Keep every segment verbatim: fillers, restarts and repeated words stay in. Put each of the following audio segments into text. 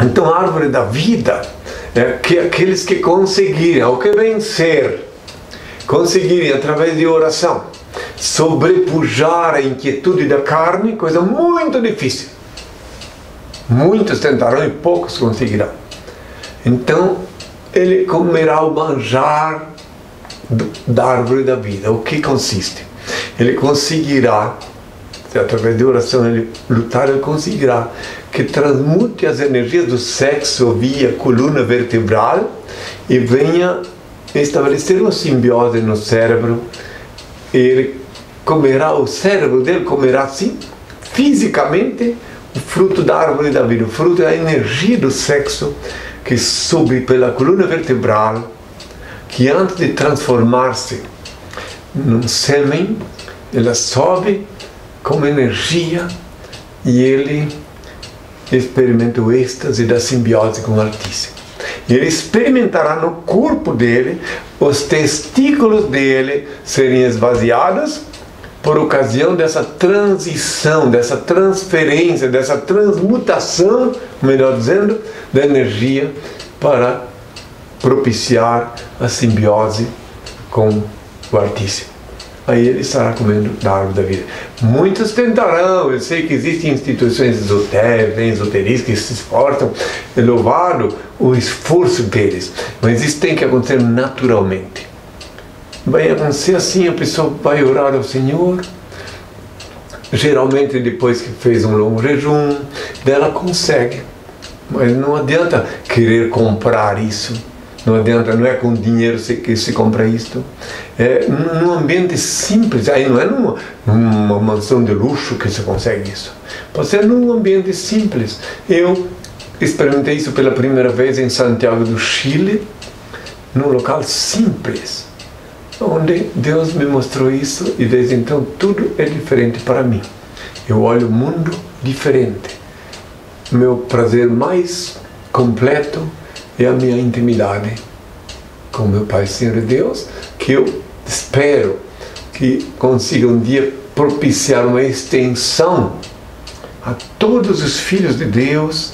Então, a árvore da vida é que aqueles que conseguirem, ou que vencer, conseguirem através de oração sobrepujar a inquietude da carne, coisa muito difícil. Muitos tentarão e poucos conseguirão. Então, ele comerá o manjar da árvore da vida. O que consiste? Ele conseguirá, através de oração, ele lutar, ele conseguirá que transmute as energias do sexo via coluna vertebral e venha estabelecer uma simbiose no cérebro. Ele comerá, o cérebro dele comerá, sim, fisicamente, o fruto da árvore da vida. O fruto é a energia do sexo que sobe pela coluna vertebral, que antes de transformar-se num sêmen, ela sobe como energia e ele experimenta o êxtase da simbiose com o Altíssimo. Ele experimentará no corpo dele, os testículos dele serem esvaziados por ocasião dessa transição, dessa transferência, dessa transmutação, melhor dizendo, da energia para propiciar a simbiose com o Altíssimo. Aí ele estará comendo da árvore da vida. Muitos tentarão, eu sei que existem instituições esotéricas, esoteristas que se esforçam, é louvado o esforço deles, mas isso tem que acontecer naturalmente. Vai acontecer assim, a pessoa vai orar ao Senhor, geralmente depois que fez um longo jejum, dela consegue, mas não adianta querer comprar isso. Não adianta, não é com dinheiro que se compra isto. É num ambiente simples, aí não é numa, numa mansão de luxo que se consegue isso. Pode ser num ambiente simples. Eu experimentei isso pela primeira vez em Santiago do Chile, num local simples, onde Deus me mostrou isso e desde então tudo é diferente para mim. Eu olho o mundo diferente. Meu prazer mais completo é a minha intimidade com meu Pai, Senhor Deus, que eu espero que consiga um dia propiciar uma extensão a todos os filhos de Deus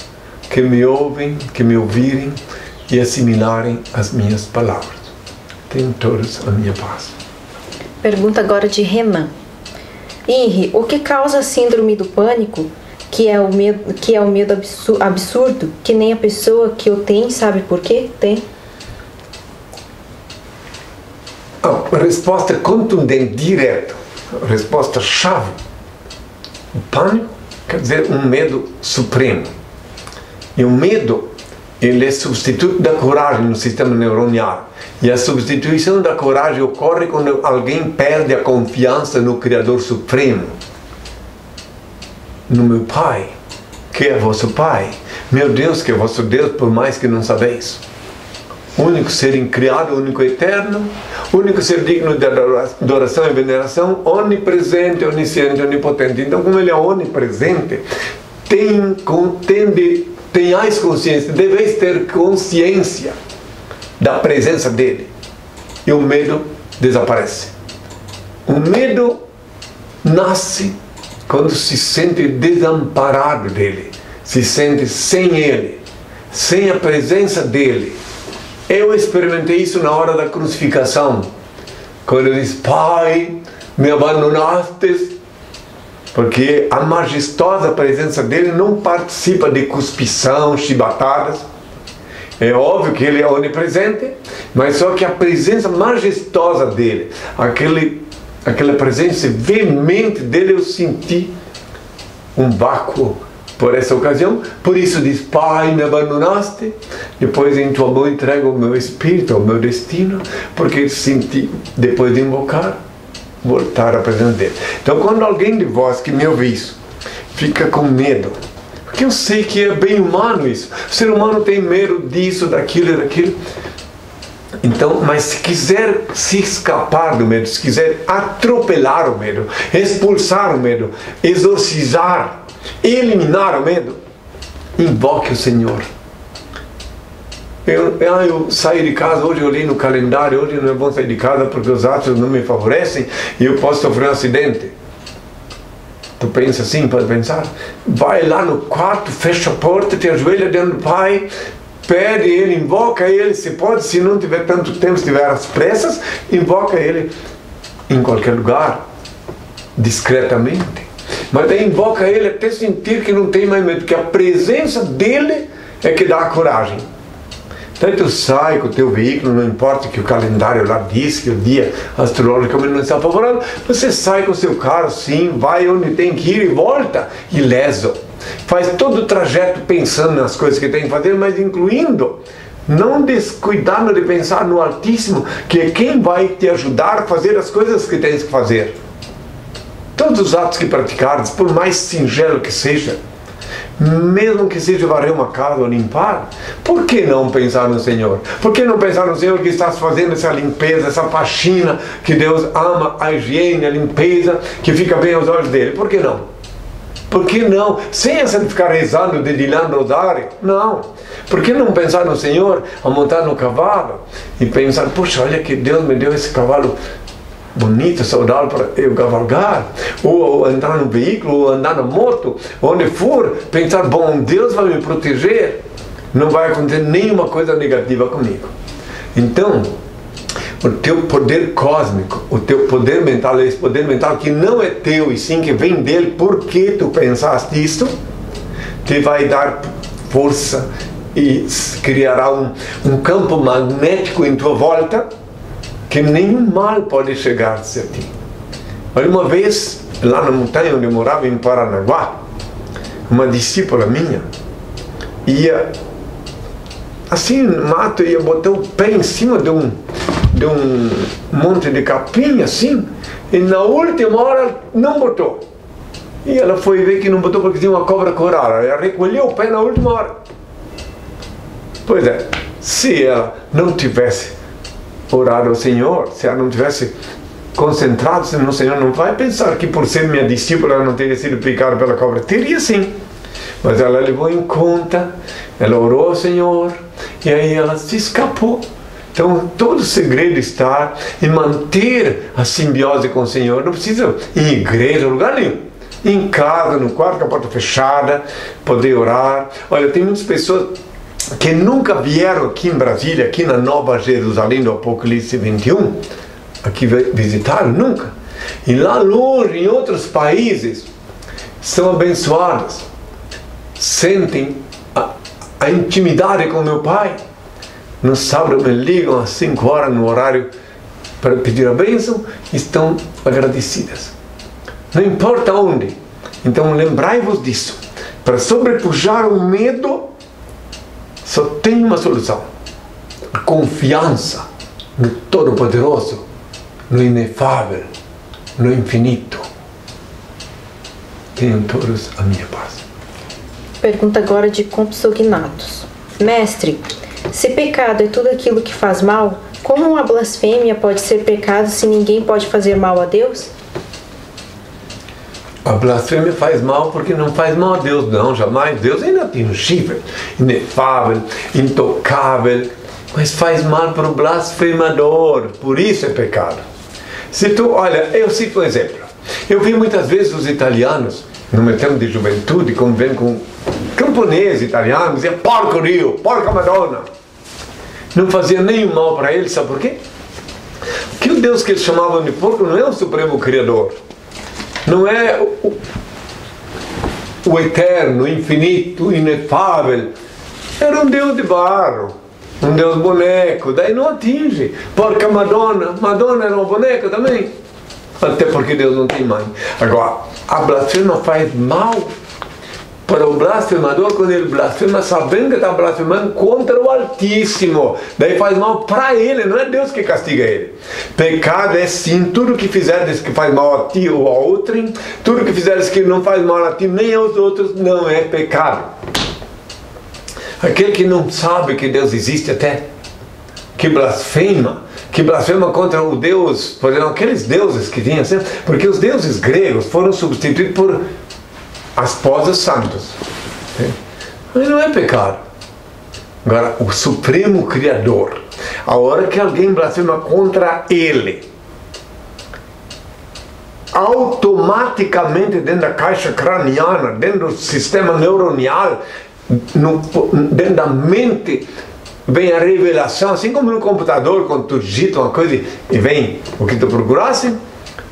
que me ouvem, que me ouvirem e assimilarem as minhas palavras. Tenham todos a minha paz. Pergunta agora de Renan. Henri, o que causa a síndrome do pânico? Que é o medo, que é o medo absurdo, absurdo, que nem a pessoa que o tem sabe por quê? Tem. A resposta contundente, direta, a resposta chave. O pânico quer dizer um medo supremo. E o medo, ele é substituto da coragem no sistema neuronial. E a substituição da coragem ocorre quando alguém perde a confiança no Criador Supremo. No meu Pai, que é vosso Pai, meu Deus, que é vosso Deus, por mais que não sabeis. Único ser incriado, único eterno, único ser digno de adoração e veneração, onipresente, onisciente, onipotente. Então, como Ele é onipresente, tem, contende, tenhais consciência, deveis ter consciência da presença dEle. E o medo desaparece. O medo nasce quando se sente desamparado dele, se sente sem ele, sem a presença dele. Eu experimentei isso na hora da crucificação, quando ele diz: Pai, me abandonaste, porque a majestosa presença dele não participa de cuspição, chibatadas. É óbvio que ele é onipresente, mas só que a presença majestosa dele, aquele Aquela presença veemente dele, eu senti um vácuo por essa ocasião. Por isso diz: Pai, me abandonaste, depois em tua mão entrego o meu espírito, o meu destino, porque senti, depois de invocar, voltar à presença dele. Então, quando alguém de vós que me ouve isso fica com medo, porque eu sei que é bem humano isso, o ser humano tem medo disso, daquilo e daquilo. Então, mas se quiser se escapar do medo, se quiser atropelar o medo, expulsar o medo, exorcizar, eliminar o medo, invoque o Senhor. Eu, eu saí de casa, hoje eu olhei no calendário, hoje não é bom sair de casa porque os atos não me favorecem e eu posso sofrer um acidente. Tu pensa assim, pode pensar, vai lá no quarto, fecha a porta, te ajoelha diante do Pai, pede Ele, invoca Ele, se pode, se não tiver tanto tempo, se tiver às pressas, invoca Ele em qualquer lugar, discretamente. Mas daí invoca Ele até sentir que não tem mais medo, porque a presença dEle é que dá a coragem. Então tu sai com o teu veículo, não importa que o calendário lá diz, que o dia astrológico não está favorável, você sai com o seu carro, sim, vai onde tem que ir e volta ileso. Faz todo o trajeto pensando nas coisas que tem que fazer, mas incluindo, não descuidando de pensar no Altíssimo, que é quem vai te ajudar a fazer as coisas que tens que fazer. Todos os atos que praticares, por mais singelo que seja, mesmo que seja varrer uma casa ou limpar, por que não pensar no Senhor? Por que não pensar no Senhor que estás fazendo essa limpeza, essa faxina, que Deus ama a higiene, a limpeza, que fica bem aos olhos dele? Por que não? Por que não? Sem essa de ficar rezando, dedilhando o rosário? Não. Por que não pensar no Senhor ao montar no cavalo e pensar, puxa, olha que Deus me deu esse cavalo bonito, saudável para eu cavalgar, ou, ou entrar no veículo, ou andar na moto, onde for, pensar, bom, Deus vai me proteger, não vai acontecer nenhuma coisa negativa comigo. Então, o teu poder cósmico, o teu poder mental, esse poder mental que não é teu e sim que vem dele, porque tu pensaste isso, te vai dar força e criará um, um campo magnético em tua volta, que nenhum mal pode chegar a ti. Olha, uma vez, lá na montanha onde eu morava, em Paranaguá, uma discípula minha ia, assim, no mato, ia botar o pé em cima de um, de um monte de capim, assim, e na última hora não botou. E ela foi ver que não botou porque tinha uma cobra coral. Ela recolheu o pé na última hora. Pois é, se ela não tivesse orar ao Senhor, se ela não tivesse concentrado-se no Senhor, não vai pensar que por ser minha discípula ela não teria sido picada pela cobra. Teria sim, mas ela levou em conta, ela orou ao Senhor e aí ela se escapou. Então todo o segredo está em manter a simbiose com o Senhor. Não precisa ir em igreja, lugar nenhum. Em casa, no quarto, com a porta fechada, poder orar. Olha, tem muitas pessoas que nunca vieram aqui em Brasília, aqui na Nova Jerusalém do Apocalipse vinte e um, aqui visitaram, nunca. E lá longe, em outros países, são abençoadas, sentem a, a intimidade com meu Pai. No sábado me ligam às cinco horas no horário para pedir a bênção, estão agradecidas. Não importa onde. Então lembrai-vos disso. Para sobrepujar o medo, só tem uma solução: a confiança no Todo-Poderoso, no Inefável, no Infinito. Tenham todos a minha paz. Pergunta agora de Compsognatos. Mestre, se pecado é tudo aquilo que faz mal, como uma blasfêmia pode ser pecado se ninguém pode fazer mal a Deus? A blasfêmia faz mal porque não faz mal a Deus, não, jamais. Deus é inatingível, inefável, intocável, mas faz mal para o blasfemador, por isso é pecado. Se tu, olha, eu cito um exemplo. Eu vi muitas vezes os italianos, no meu tempo de juventude, convivendo com camponeses italianos, diziam, porco Rio, porca Madonna. Não fazia nenhum mal para eles, sabe por quê? Porque o Deus que eles chamavam de porco não é o Supremo Criador. Não é o, o eterno, infinito, inefável. Era um Deus de barro, um Deus boneco, daí não atinge. Porque a Madonna, Madonna era uma boneca também. Até porque Deus não tem mãe. Agora, a blasfêmia faz mal para o blasfemador quando ele blasfema sabendo que está blasfemando contra o Altíssimo. Daí faz mal para ele, não é Deus que castiga ele. Pecado é sim tudo que fizeres que faz mal a ti ou a outrem, tudo que fizeres que não faz mal a ti nem aos outros, não é pecado. Aquele que não sabe que Deus existe até, que blasfema, que blasfema contra o Deus, por exemplo, aqueles deuses que tinham sempre, porque os deuses gregos foram substituídos por as posas santos. Mas não é pecado. Agora, o Supremo Criador, a hora que alguém blasfema contra ele, automaticamente dentro da caixa craniana, dentro do sistema neuronal, no, dentro da mente, vem a revelação, assim como no computador, quando tu digita uma coisa e vem o que tu procurasse,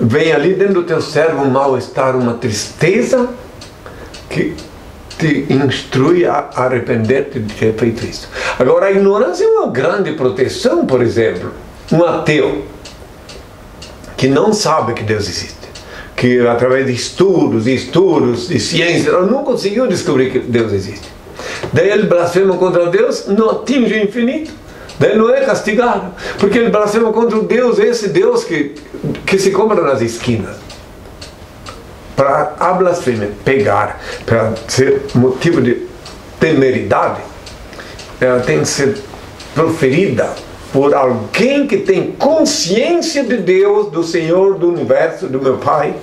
vem ali dentro do teu cérebro um mal-estar, uma tristeza que te instrui a arrepender-te de ter feito isso. Agora, a ignorância é uma grande proteção, por exemplo, um ateu que não sabe que Deus existe, que através de estudos, e estudos, de ciência, não conseguiu descobrir que Deus existe. Daí ele blasfema contra Deus, não atinge o infinito, daí não é castigado, porque ele blasfema contra o Deus, esse Deus que, que se compra nas esquinas. Para a blasfêmia pegar, para ser motivo de temeridade, ela tem que ser proferida por alguém que tem consciência de Deus, do Senhor, do Universo, do meu Pai.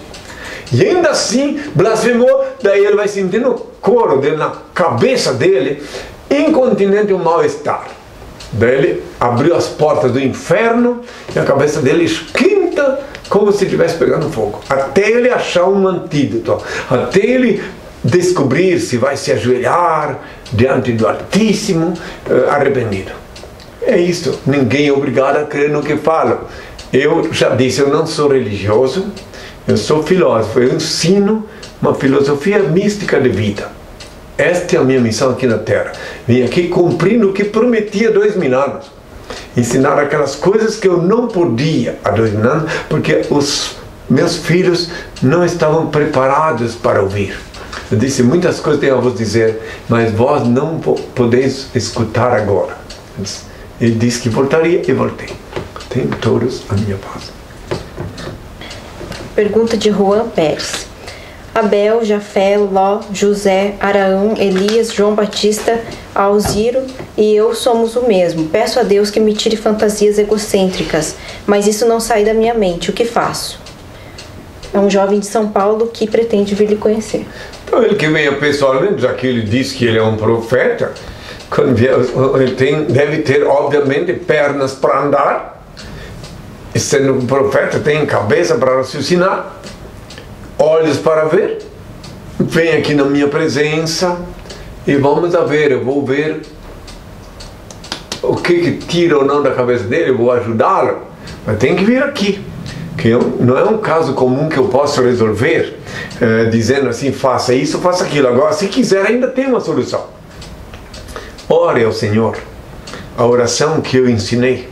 E ainda assim blasfemou, daí ele vai sentir no couro dele, na cabeça dele, incontinente um mal-estar. Daí ele abriu as portas do inferno e a cabeça dele esquenta como se estivesse pegando fogo, até ele achar um antídoto, até ele descobrir se vai se ajoelhar diante do Altíssimo arrependido. É isso, ninguém é obrigado a crer no que falo. Eu já disse, eu não sou religioso, eu sou filósofo, eu ensino uma filosofia mística de vida. Esta é a minha missão aqui na Terra. Vim aqui cumprindo o que prometia há dois mil anos. Ensinar aquelas coisas que eu não podia há dois mil anos, porque os meus filhos não estavam preparados para ouvir. Eu disse, muitas coisas tenho a vos dizer, mas vós não podeis escutar agora. Ele disse que voltaria e voltei. Tenho todos a minha paz. Pergunta de Juan Pérez. Abel, Jafé, Ló, José, Araão, Elias, João Batista, Alziro e eu somos o mesmo. Peço a Deus que me tire fantasias egocêntricas, mas isso não sai da minha mente. O que faço? É um jovem de São Paulo que pretende vir lhe conhecer. Então ele que venha pessoalmente, já que ele diz que ele é um profeta, quando vier, ele tem, deve ter, obviamente, pernas para andar, e sendo um profeta tem cabeça para raciocinar, olhos para ver, vem aqui na minha presença e vamos a ver, eu vou ver o que, que tira ou não da cabeça dele, eu vou ajudá-lo, mas tem que vir aqui, que eu, não é um caso comum que eu posso resolver é, dizendo assim, faça isso, faça aquilo. Agora, se quiser, ainda tem uma solução. Ore ao Senhor, a oração que eu ensinei,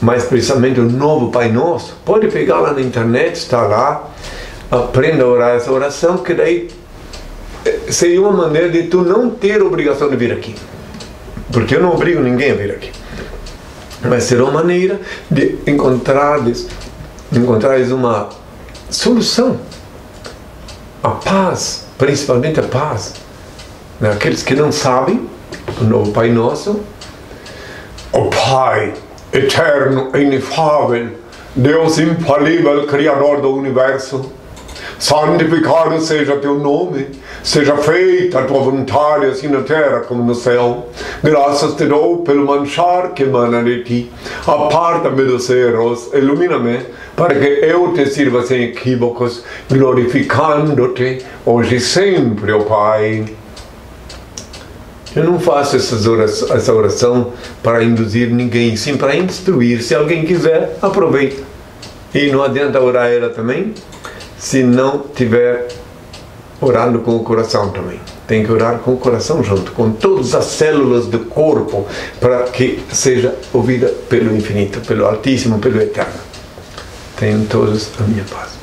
mais precisamente o novo Pai Nosso, pode pegar lá na internet, está lá. Aprenda a orar essa oração, que daí seria uma maneira de tu não ter obrigação de vir aqui, porque eu não obrigo ninguém a vir aqui, mas será uma maneira de encontrares, encontrares uma solução, a paz, principalmente a paz naqueles que não sabem o novo Pai Nosso. O Pai eterno, inefável, Deus infalível, Criador do Universo, santificado seja teu nome, seja feita a tua vontade, assim na terra como no céu. Graças te dou pelo manchar que emana de ti. Aparta-me dos erros, ilumina-me, para que eu te sirva sem equívocos, glorificando-te hoje e sempre, ó Pai. Eu não faço essas oração, essa oração para induzir ninguém, sim para instruir. Se alguém quiser, aproveita. E não adianta orar ela também, se não tiver orando com o coração também. Tem que orar com o coração junto, com todas as células do corpo, para que seja ouvida pelo infinito, pelo Altíssimo, pelo Eterno. Tenham todos a minha paz.